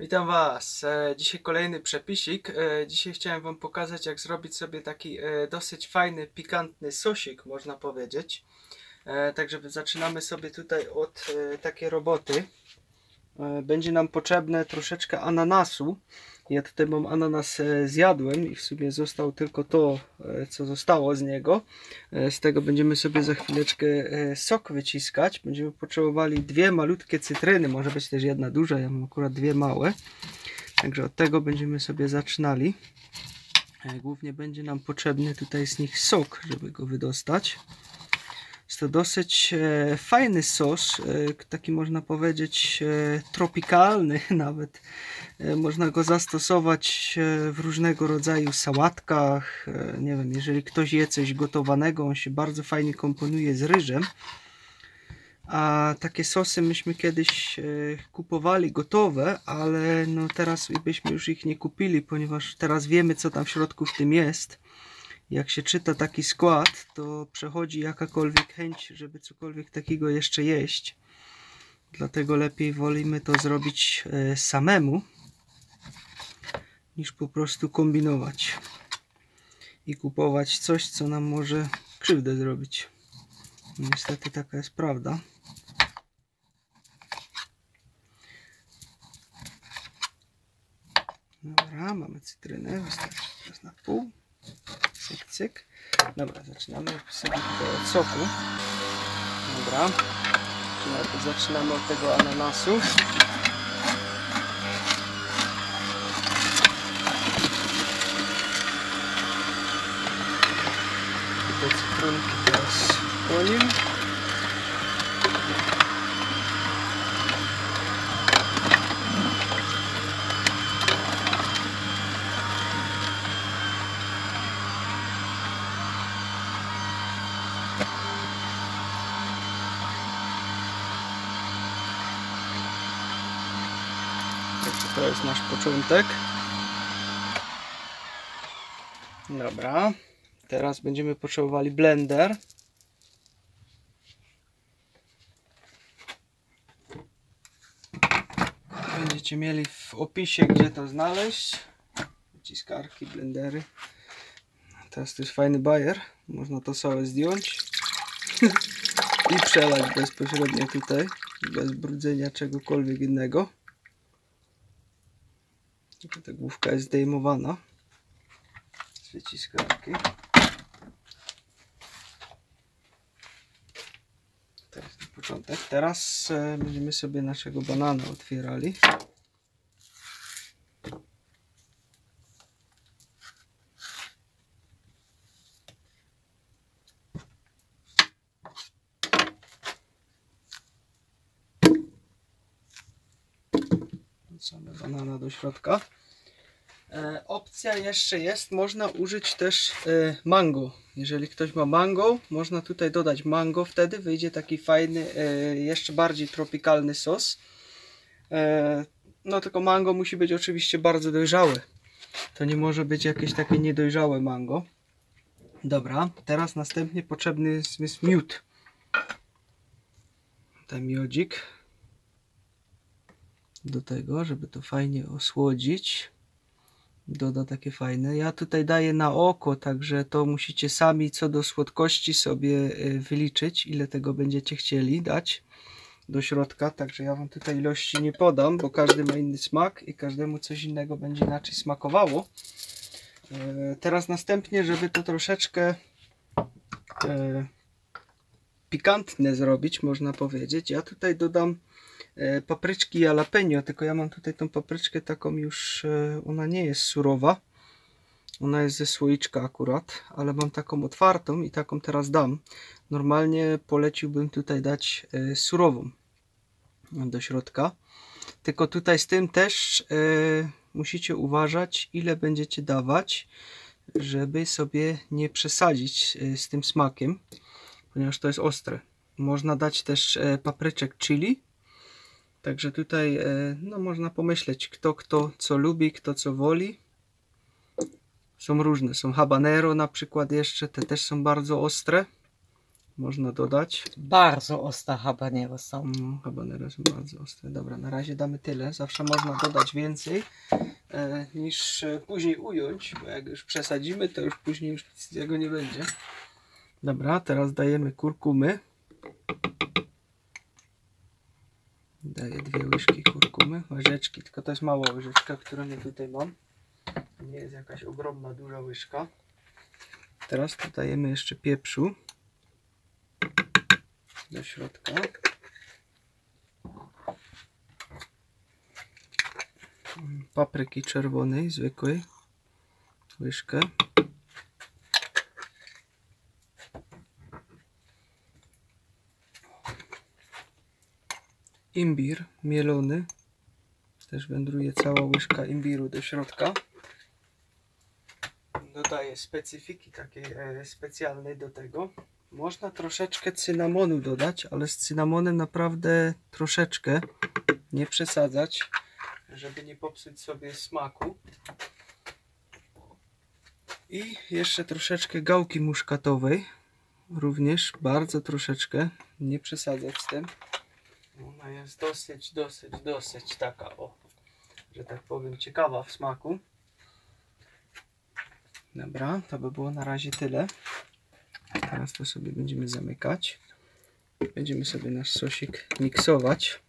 Witam Was. Dzisiaj kolejny przepisik. Dzisiaj chciałem Wam pokazać, jak zrobić sobie taki dosyć fajny, pikantny sosik, można powiedzieć. Także zaczynamy sobie tutaj od takiej roboty. Będzie nam potrzebne troszeczkę ananasu. Ja tutaj mam ananas, zjadłem i w sumie został tylko to, co zostało z niego. Z tego będziemy sobie za chwileczkę sok wyciskać. Będziemy potrzebowali dwie malutkie cytryny, może być też jedna duża, ja mam akurat dwie małe. Także od tego będziemy sobie zaczynali. Głównie będzie nam potrzebny tutaj z nich sok, żeby go wydostać. Jest to dosyć fajny sos, taki można powiedzieć tropikalny nawet. Można go zastosować w różnego rodzaju sałatkach. Nie wiem, jeżeli ktoś je coś gotowanego, on się bardzo fajnie komponuje z ryżem. A takie sosy myśmy kiedyś kupowali gotowe, ale no teraz byśmy już ich nie kupili, ponieważ teraz wiemy, co tam w środku w tym jest. Jak się czyta taki skład, to przechodzi jakakolwiek chęć, żeby cokolwiek takiego jeszcze jeść. Dlatego lepiej wolimy to zrobić samemu, niż po prostu kombinować i kupować coś, co nam może krzywdę zrobić. Niestety taka jest prawda. Dobra, mamy cytrynę, wystarczy teraz na pół. Cyk, cyk. Dobra, zaczynamy sobie od soku. Dobra, zaczynamy od tego ananasu. I te cytrunki teraz po nim. To jest nasz początek. Dobra, teraz będziemy potrzebowali blender. Będziecie mieli w opisie, gdzie to znaleźć. Wyciskarki, blendery. Teraz to jest fajny bajer. Można to całe zdjąć i przelać bezpośrednio tutaj, bez brudzenia czegokolwiek innego. Ta główka jest zdejmowana z wyciskarki. To jest na początek. Teraz będziemy sobie naszego banana otwierali. Wrzucamy banana do środka. Opcja jeszcze jest, można użyć też mango. Jeżeli ktoś ma mango, można tutaj dodać mango, wtedy wyjdzie taki fajny, jeszcze bardziej tropikalny sos. No tylko mango musi być oczywiście bardzo dojrzałe. To nie może być jakieś takie niedojrzałe mango. Dobra, teraz następnie potrzebny jest miód. Ten miodzik. Do tego, żeby to fajnie osłodzić. Doda takie fajne. Ja tutaj daję na oko, także to musicie sami co do słodkości sobie wyliczyć, ile tego będziecie chcieli dać do środka. Także ja Wam tutaj ilości nie podam, bo każdy ma inny smak i każdemu coś innego będzie inaczej smakowało. Teraz następnie, żeby to troszeczkę pikantne zrobić, można powiedzieć, ja tutaj dodam papryczki jalapeno, tylko ja mam tutaj tą papryczkę taką już, ona nie jest surowa, ona jest ze słoiczka akurat, ale mam taką otwartą i taką teraz dam. Normalnie poleciłbym tutaj dać surową do środka, tylko tutaj z tym też musicie uważać, ile będziecie dawać, żeby sobie nie przesadzić z tym smakiem, ponieważ to jest ostre. Można dać też papryczek chili. Także tutaj no, można pomyśleć, kto co lubi, kto co woli. Są różne, są habanero na przykład jeszcze, te też są bardzo ostre. można dodać. Bardzo ostre habanero są. No, habanero są bardzo ostre. Dobra, na razie damy tyle. Zawsze można dodać więcej niż później ująć, bo jak już przesadzimy, to już później już nic z tego nie będzie. Dobra, teraz dajemy kurkumy. Daję 2 łyżki kurkumy, łyżeczki, tylko to jest mała łyżeczka, którą ja tutaj mam. Nie jest jakaś ogromna, duża łyżka. Teraz dodajemy jeszcze pieprzu do środka. Papryki czerwonej, zwykłej, łyżkę. Imbir mielony, też wędruje cała łyżka imbiru do środka. Dodaję specyfiki takiej specjalnej do tego. Można troszeczkę cynamonu dodać, ale z cynamonem naprawdę troszeczkę, nie przesadzać, żeby nie popsuć sobie smaku. I jeszcze troszeczkę gałki muszkatowej, również bardzo troszeczkę, nie przesadzać z tym. Ona jest dosyć taka, o, że tak powiem, ciekawa w smaku. Dobra, to by było na razie tyle. Teraz to sobie będziemy zamykać. Będziemy sobie nasz sosik miksować.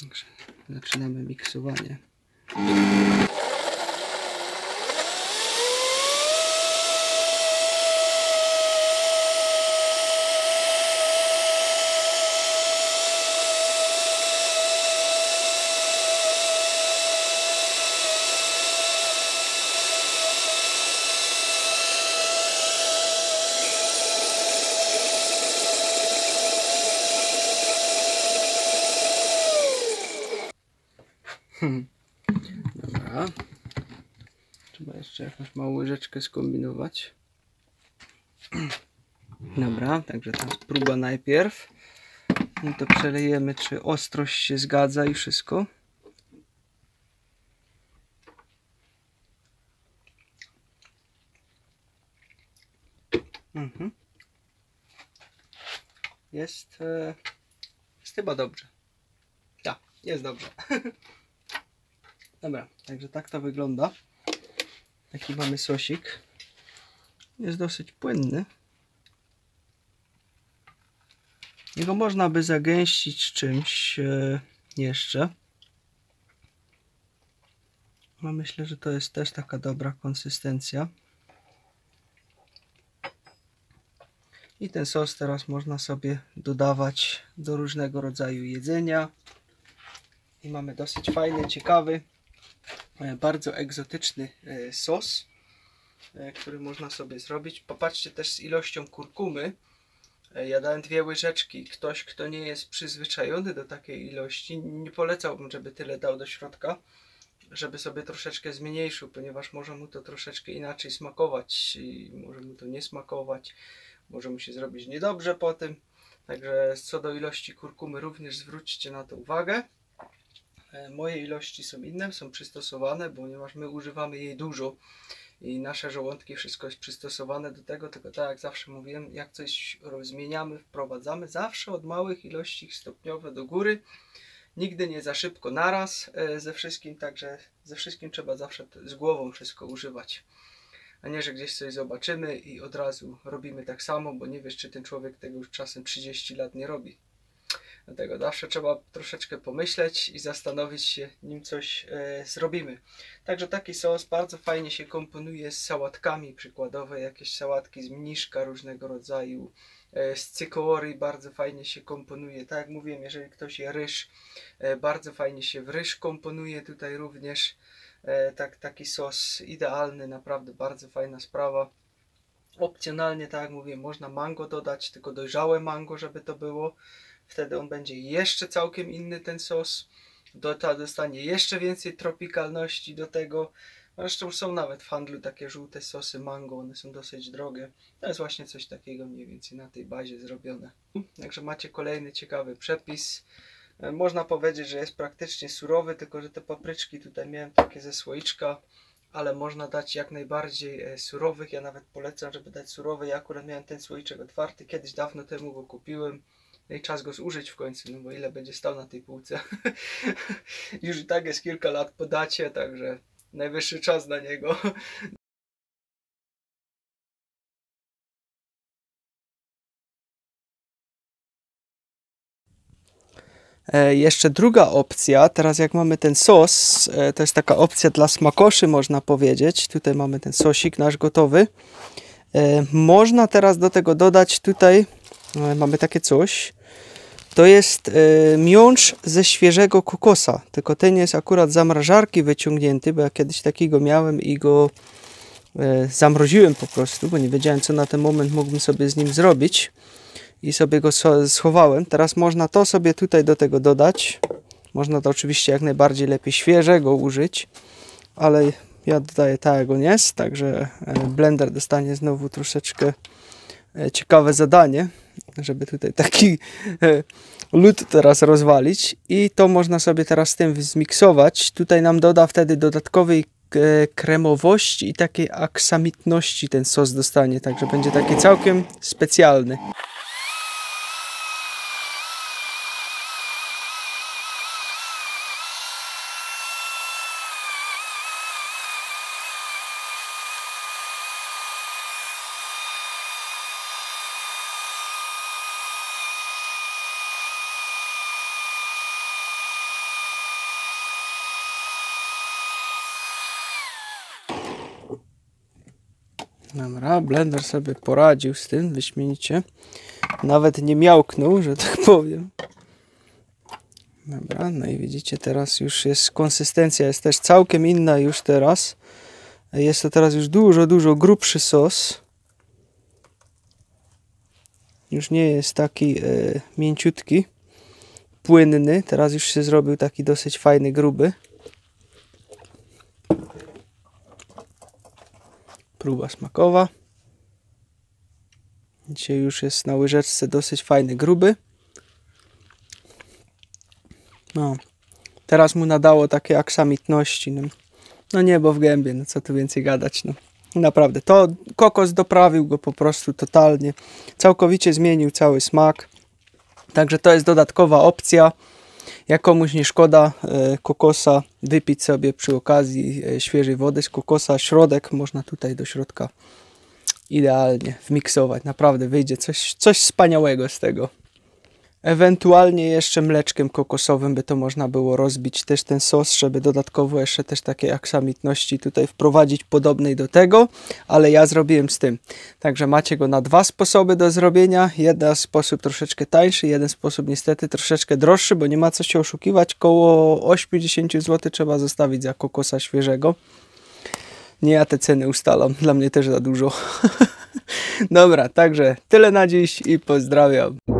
Także zaczynamy miksowanie. Dobra, trzeba jeszcze jakąś małą łyżeczkę skombinować. Dobra, także to jest próba najpierw. No to przelejemy, czy ostrość się zgadza i wszystko. Jest chyba dobrze. Tak, jest dobrze. Dobra, także tak to wygląda. Taki mamy sosik. Jest dosyć płynny. Jego można by zagęścić czymś jeszcze. No myślę, że to jest też taka dobra konsystencja. I ten sos teraz można sobie dodawać do różnego rodzaju jedzenia. I mamy dosyć fajny, ciekawy, bardzo egzotyczny sos, który można sobie zrobić. Popatrzcie też z ilością kurkumy. Ja dałem 2 łyżeczki. Ktoś, kto nie jest przyzwyczajony do takiej ilości, nie polecałbym, żeby tyle dał do środka, żeby sobie troszeczkę zmniejszył, ponieważ może mu to troszeczkę inaczej smakować i może mu to nie smakować, może mu się zrobić niedobrze po tym. Także co do ilości kurkumy również zwróćcie na to uwagę. Moje ilości są inne, są przystosowane, ponieważ my używamy jej dużo i nasze żołądki, wszystko jest przystosowane do tego, tylko tak jak zawsze mówiłem, jak coś zmieniamy, wprowadzamy, zawsze od małych ilości stopniowo do góry, nigdy nie za szybko naraz ze wszystkim, także ze wszystkim trzeba zawsze z głową wszystko używać, a nie, że gdzieś coś zobaczymy i od razu robimy tak samo, bo nie wiesz, czy ten człowiek tego już czasem 30 lat nie robi. Dlatego zawsze trzeba troszeczkę pomyśleć i zastanowić się, nim coś zrobimy. Także taki sos bardzo fajnie się komponuje z sałatkami, przykładowo jakieś sałatki z mniszka różnego rodzaju, z cykory bardzo fajnie się komponuje. Tak jak mówiłem, jeżeli ktoś je ryż, bardzo fajnie się w ryż komponuje tutaj również. Taki sos idealny, naprawdę bardzo fajna sprawa. Opcjonalnie, tak jak mówiłem, można mango dodać, tylko dojrzałe mango, żeby to było. Wtedy on będzie jeszcze całkiem inny, ten sos. Dostanie jeszcze więcej tropikalności do tego. Zresztą są nawet w handlu takie żółte sosy mango, one są dosyć drogie. To jest właśnie coś takiego mniej więcej na tej bazie zrobione. Także macie kolejny ciekawy przepis. Można powiedzieć, że jest praktycznie surowy, tylko że te papryczki tutaj miałem takie ze słoiczka. ale można dać jak najbardziej surowych. Ja nawet polecam, żeby dać surowe. Ja akurat miałem ten słoiczek otwarty, kiedyś dawno temu go kupiłem. No i czas go zużyć w końcu, no bo ile będzie stał na tej półce. Już i tak jest kilka lat po dacie, także najwyższy czas na niego. Jeszcze druga opcja, teraz jak mamy ten sos, to jest taka opcja dla smakoszy, można powiedzieć. Tutaj mamy ten sosik nasz gotowy. Można teraz do tego dodać tutaj, mamy takie coś. To jest miąższ ze świeżego kokosa, tylko ten jest akurat z zamrażarki wyciągnięty, bo ja kiedyś takiego miałem i go zamroziłem po prostu, bo nie wiedziałem, co na ten moment mógłbym sobie z nim zrobić. I sobie go schowałem. Teraz można to sobie tutaj do tego dodać. Można to oczywiście jak najbardziej lepiej świeżego użyć, ale ja dodaję tak, jak on jest, także Blender dostanie znowu troszeczkę ciekawe zadanie, żeby tutaj taki lód teraz rozwalić. I to można sobie teraz z tym zmiksować. Tutaj nam doda wtedy dodatkowej kremowości i takiej aksamitności ten sos dostanie, także będzie taki całkiem specjalny. Dobra, Blender sobie poradził z tym, wyśmienicie. Nawet nie miałknął, że tak powiem. Dobra, no i widzicie, teraz już jest konsystencja, jest też całkiem inna już teraz. Jest to teraz już dużo grubszy sos. Już nie jest taki mięciutki, płynny. Teraz już się zrobił taki dosyć fajny, gruby. Próba smakowa. Dzisiaj już jest na łyżeczce dosyć fajny, gruby. No, teraz mu nadało takiej aksamitności. No niebo w gębie, no co tu więcej gadać. No. Naprawdę, to kokos doprawił go po prostu totalnie. Całkowicie zmienił cały smak. Także to jest dodatkowa opcja. Jak komuś nie szkoda kokosa, wypić sobie przy okazji świeżej wody z kokosa. Środek można tutaj do środka idealnie wmiksować. Naprawdę wyjdzie coś wspaniałego z tego. Ewentualnie jeszcze mleczkiem kokosowym by to można było rozbić też ten sos, żeby dodatkowo jeszcze też takiej aksamitności tutaj wprowadzić podobnej do tego, ale ja zrobiłem z tym. Także macie go na dwa sposoby do zrobienia. Jeden sposób troszeczkę tańszy, jeden sposób niestety troszeczkę droższy, bo nie ma co się oszukiwać. Koło 80 zł trzeba zostawić za kokosa świeżego. Nie ja te ceny ustalam, dla mnie też za dużo. Dobra, także tyle na dziś i pozdrawiam.